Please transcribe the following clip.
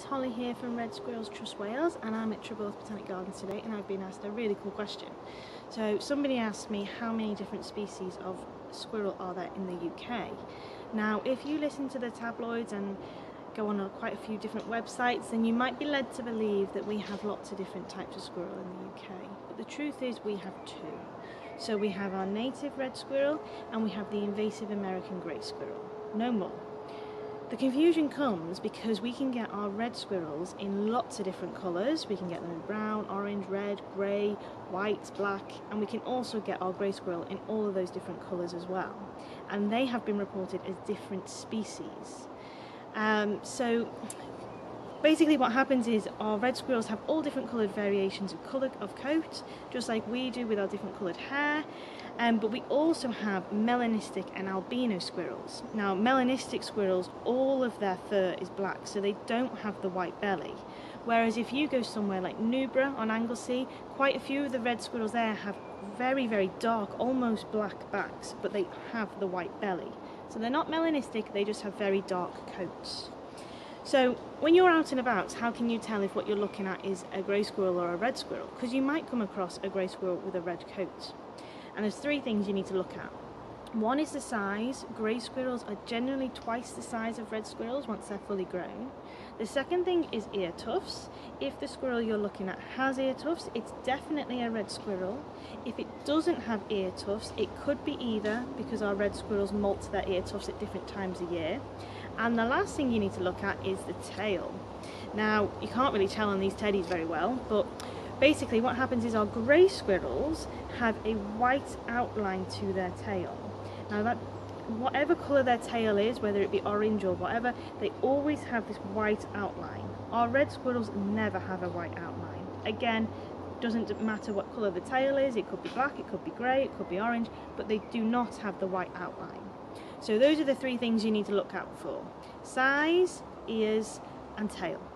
it's Holly here from Red Squirrels Trust Wales, and I'm at Triple Earth Botanic Gardens today, and I've been asked a really cool question. So somebody asked me how many different species of squirrel are there in the UK. Now if you listen to the tabloids and go on quite a few different websites, then you might be led to believe that we have lots of different types of squirrel in the UK. But the truth is we have two. So we have our native red squirrel and we have the invasive American grey squirrel. No more. The confusion comes because we can get our red squirrels in lots of different colours. We can get them in brown, orange, red, grey, white, black, and we can also get our grey squirrel in all of those different colours as well. And they have been reported as different species. So basically what happens is our red squirrels have all different coloured variations of colour of coat, just like we do with our different coloured hair. But we also have melanistic and albino squirrels. Now melanistic squirrels, all of their fur is black, so they don't have the white belly. Whereas if you go somewhere like Nubra on Anglesey, quite a few of the red squirrels there have very, very dark, almost black backs, but they have the white belly. So they're not melanistic, they just have very dark coats. So when you're out and about, how can you tell if what you're looking at is a grey squirrel or a red squirrel? Because you might come across a grey squirrel with a red coat. And there's three things you need to look at. One is the size. Grey squirrels are generally twice the size of red squirrels once they're fully grown. The second thing is ear tufts. If the squirrel you're looking at has ear tufts, it's definitely a red squirrel. If it doesn't have ear tufts, it could be either, because our red squirrels molt their ear tufts at different times a year. And the last thing you need to look at is the tail. Now, you can't really tell on these teddies very well, but basically what happens is our grey squirrels have a white outline to their tail. Now that, whatever colour their tail is, whether it be orange or whatever, they always have this white outline. Our red squirrels never have a white outline. Again, doesn't matter what colour the tail is, it could be black, it could be grey, it could be orange, but they do not have the white outline. So those are the three things you need to look out for: size, ears and tail.